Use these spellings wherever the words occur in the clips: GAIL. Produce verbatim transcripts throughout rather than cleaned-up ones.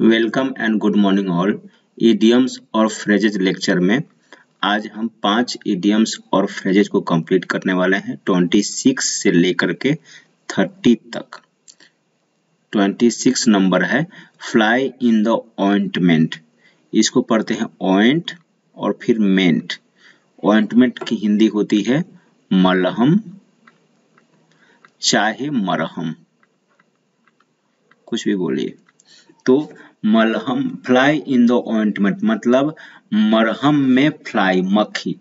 Welcome and good morning all. Idioms और phrases lecture में आज हम पांच इडियम्स और फ्रेजेज को कंप्लीट करने वाले हैं, छब्बीस से लेकर के तीस तक। छब्बीस नंबर है फ्लाई इन द ऑइंटमेंट। इसको पढ़ते हैं ऑइंट और फिर मेंट। ऑइंटमेंट की हिंदी होती है मलहम चाहे मरहम, कुछ भी बोलिए। तो मलहम, फ्लाई इन द ऑइंटमेंट मतलब मरहम में फ्लाई, मक्खी।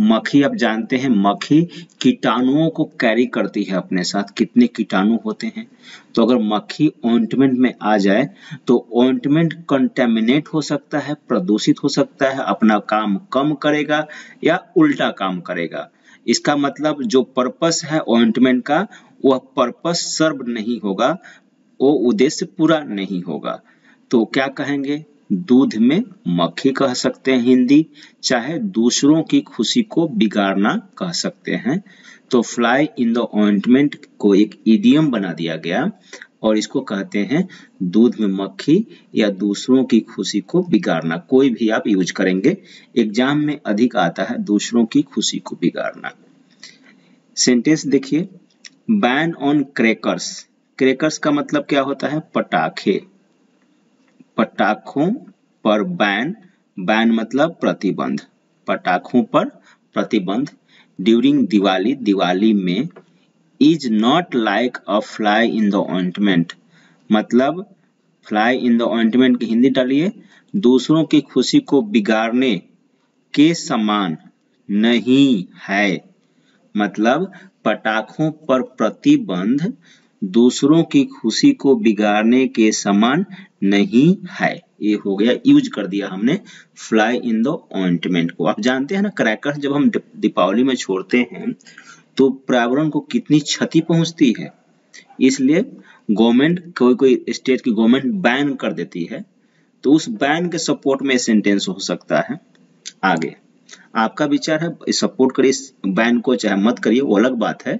मक्खी आप जानते हैं मक्खी कीटाणुओं को कैरी करती है अपने साथ, कितने कीटाणु होते हैं। तो अगर मक्खी ऑइंटमेंट में आ जाए तो ऑइंटमेंट कंटेमिनेट हो सकता है, प्रदूषित हो सकता है, अपना काम कम करेगा या उल्टा काम करेगा। इसका मतलब जो पर्पस है ऑइंटमेंट का वह पर्पस सर्व नहीं होगा, वो उद्देश्य पूरा नहीं होगा। तो क्या कहेंगे, दूध में मक्खी कह सकते हैं हिंदी, चाहे दूसरों की खुशी को बिगाड़ना कह सकते हैं। तो फ्लाई इन द ऑइंटमेंट को एक इडियम बना दिया गया और इसको कहते हैं दूध में मक्खी या दूसरों की खुशी को बिगाड़ना। कोई भी आप यूज करेंगे, एग्जाम में अधिक आता है दूसरों की खुशी को बिगाड़ना। सेंटेंस देखिए, बैन ऑन क्रैकर्स। क्रैकर्स का मतलब क्या होता है, पटाखे। पटाखों पर बैन, बैन मतलब प्रतिबंध, पटाखों पर प्रतिबंध। ड्यूरिंग दिवाली, दिवाली में is not like a fly in the ointment मतलब फ्लाई इन द ऑइंटमेंट की हिंदी डालिए, दूसरों की खुशी को बिगाड़ने के समान नहीं है। मतलब पटाखों पर प्रतिबंध दूसरों की खुशी को बिगाड़ने के समान नहीं है। ये हो गया, यूज कर दिया हमने फ्लाई इन द ऑइंटमेंट को। आप जानते हैं ना, क्रैकर्स जब हम दीपावली में छोड़ते हैं तो पर्यावरण को कितनी क्षति पहुंचती है, इसलिए गवर्नमेंट, कोई कोई स्टेट की गवर्नमेंट बैन कर देती है। तो उस बैन के सपोर्ट में सेंटेंस हो सकता है। आगे आपका विचार है, सपोर्ट करिए इस बैन को चाहे मत करिए, वो अलग बात है।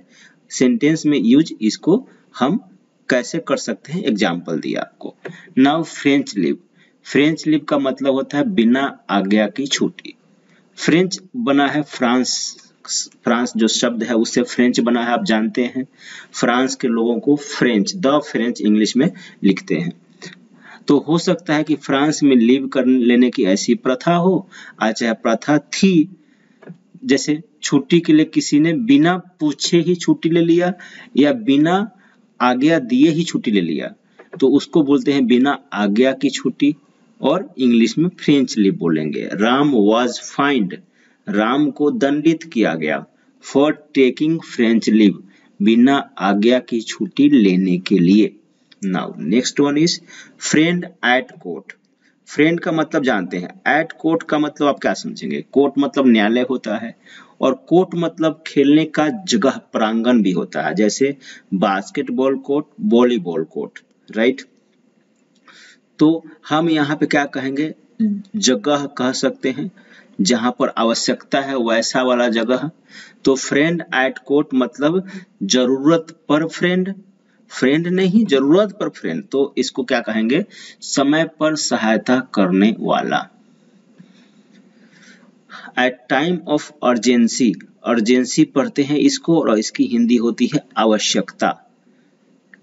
सेंटेंस में यूज इसको हम कैसे कर सकते हैं, एग्जाम्पल दिया आपको। Now French leave. French leave का मतलब होता है बिना आज्ञा की छुट्टी। फ्रेंच बना है फ्रांस, फ्रांस जो शब्द है उससे फ्रेंच बना है। आप जानते हैं फ्रांस के लोगों को फ्रेंच, द फ्रेंच इंग्लिश में लिखते हैं। तो हो सकता है कि फ्रांस में लीव कर लेने की ऐसी प्रथा हो, आज यह प्रथा थी, जैसे छुट्टी के लिए किसी ने बिना पूछे ही छुट्टी ले लिया या बिना आज्ञा दिए ही छुट्टी ले लिया, तो उसको बोलते हैं बिना आज्ञा की छुट्टी। और इंग्लिश में फ्रेंच लीव बोलेंगे। राम वाज फाइंड, राम को दंडित किया गया फॉर टेकिंग फ्रेंच लीव, बिना आज्ञा की छुट्टी लेने के लिए। Now next one is friend at court. Friend का मतलब जानते हैं, एट कोर्ट का मतलब आप क्या समझेंगे, कोर्ट मतलब न्यायालय होता है और कोर्ट मतलब खेलने का जगह, प्रांगण भी होता है, जैसे basketball court, volleyball court, right. तो हम यहाँ पे क्या कहेंगे, जगह कह सकते हैं, जहां पर आवश्यकता है वैसा वाला जगह। तो फ्रेंड एट कोर्ट मतलब जरूरत पर फ्रेंड, फ्रेंड नहीं जरूरत पर फ्रेंड। तो इसको क्या कहेंगे, समय पर सहायता करने वाला। At time of urgency, urgency पढ़ते हैं इसको और इसकी हिंदी होती है आवश्यकता।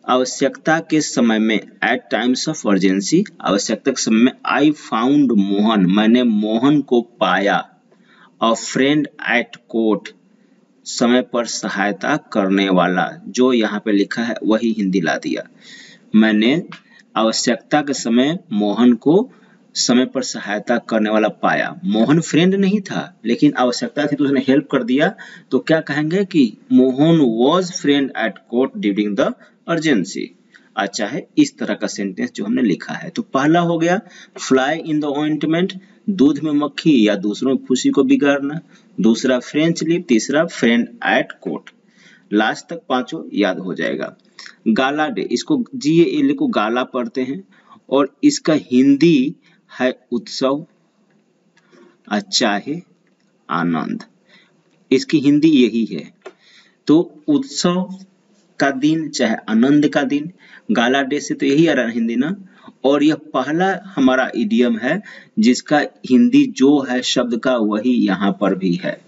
आवश्यकता के समय में, एट टाइम्स ऑफ अर्जेंसी आवश्यकता के समय में। आई फाउंड मोहन, मैंने मोहन को पाया। अ फ्रेंड एट कोर्ट समय पर सहायता करने वाला, जो यहाँ पे लिखा है वही हिंदी ला दिया। मैंने आवश्यकता के समय मोहन को समय पर सहायता करने वाला पाया। मोहन फ्रेंड नहीं था लेकिन आवश्यकता थी तो उसने हेल्प कर दिया, तो क्या कहेंगे कि Mohan was friend at court during the urgency. अच्छा है, इस तरह का सेंटेंस जो हमने लिखा है। तो पहला हो गया फ्लाई इन द ऑइंटमेंट, दूध में मक्खी या दूसरों की खुशी को बिगाड़ना। दूसरा फ्रेंच लीव, तीसरा फ्रेंड एट कोर्ट। लास्ट तक पांचों याद हो जाएगा। गाला डे, इसको जीएल को गाला पढ़ते हैं और इसका हिंदी है उत्सव, अच्छा है आनंद, इसकी हिंदी यही है। तो उत्सव का दिन चाहे आनंद का दिन, गाला डे से तो यही आ रहा है हिंदी ना। और यह पहला हमारा इडियम है जिसका हिंदी जो है शब्द का वही यहाँ पर भी है।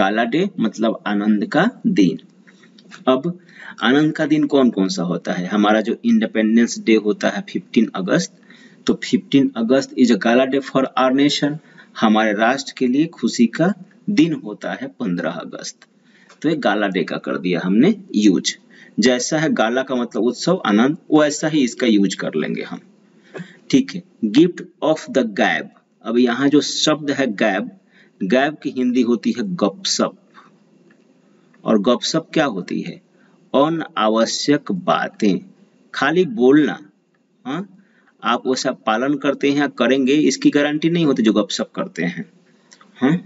गाला डे मतलब आनंद का दिन। अब आनंद का दिन कौन कौन सा होता है? हमारा जो इंडिपेंडेंस डे होता है पंद्रह अगस्त, तो पंद्रह अगस्त is a gala day for our nation. हमारे राष्ट्र के लिए खुशी का दिन होता है पंद्रह अगस्त। तो ये गाला डे का कर दिया हमने यूज। जैसा है गाला का मतलब उत्सव आनंद, वैसा ही इसका यूज कर लेंगे हम। ठीक है, गिफ्ट ऑफ द गैब। अब यहाँ जो शब्द है गैब, गैब की हिंदी होती है गपशप, और गपशप क्या होती है? अनावश्यक बातें, खाली बोलना। हाँ, आप वैसा पालन करते हैं या करेंगे इसकी गारंटी नहीं होती जो गपशप करते हैं। हाँ,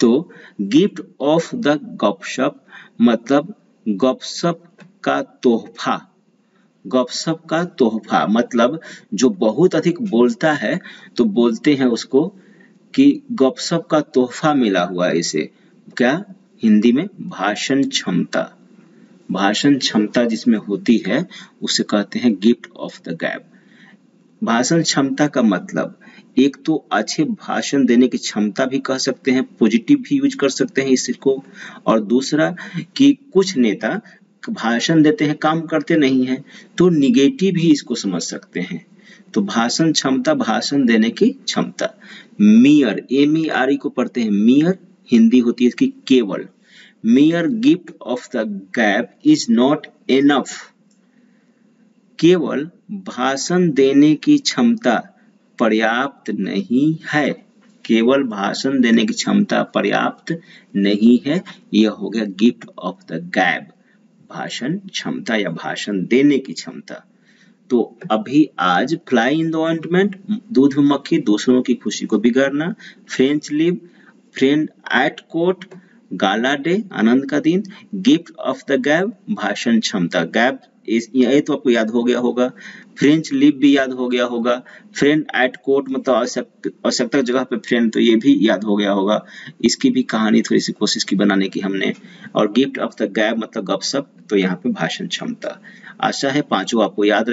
तो गिफ्ट ऑफ द गपशप मतलब गपशप का तोहफा। गपशप का तोहफा मतलब जो बहुत अधिक बोलता है, तो बोलते हैं उसको कि गपशप का तोहफा मिला हुआ है इसे। क्या हिंदी में भाषण क्षमता, भाषण क्षमता जिसमें होती है उसे कहते हैं गिफ्ट ऑफ द गैप। भाषण क्षमता का मतलब एक तो अच्छे भाषण देने की क्षमता भी कह सकते हैं, पॉजिटिव भी यूज कर सकते हैं इसको, और दूसरा कि कुछ नेता भाषण देते हैं काम करते नहीं हैं, तो निगेटिव भी इसको समझ सकते हैं। तो भाषण क्षमता, भाषण देने की क्षमता। मियर, एम ई आर ई को पढ़ते हैं मियर, हिंदी होती है इसकी केवल। Mere gift of the gab is not enough, केवल भाषण देने की क्षमता पर्याप्त नहीं है। केवल भाषण देने की क्षमता पर्याप्त नहीं है। यह हो गया गिफ्ट ऑफ द गैब, भाषण क्षमता या भाषण देने की क्षमता। तो अभी आज फ्लाई इन द ऑइंटमेंट, दूध में मक्खी, दूसरों की खुशी को बिगाड़ना, French leave, friend at court, gala day आनंद का दिन, गिफ्ट ऑफ द गैब भाषण क्षमता। गैब ये तो आपको याद हो गया होगा, फ्रेंच लीव भी याद हो गया होगा, फ्रेंड एट कोर्ट मतलब आवश्यकता जगह पे फ्रेंड, तो ये भी याद हो गया होगा। इसकी भी कहानी थोड़ी सी कोशिश की बनाने की हमने। और गिफ्ट ऑफ द गैब मतलब गपशप, तो यहाँ पे भाषण क्षमता। आशा है पांचों आपको याद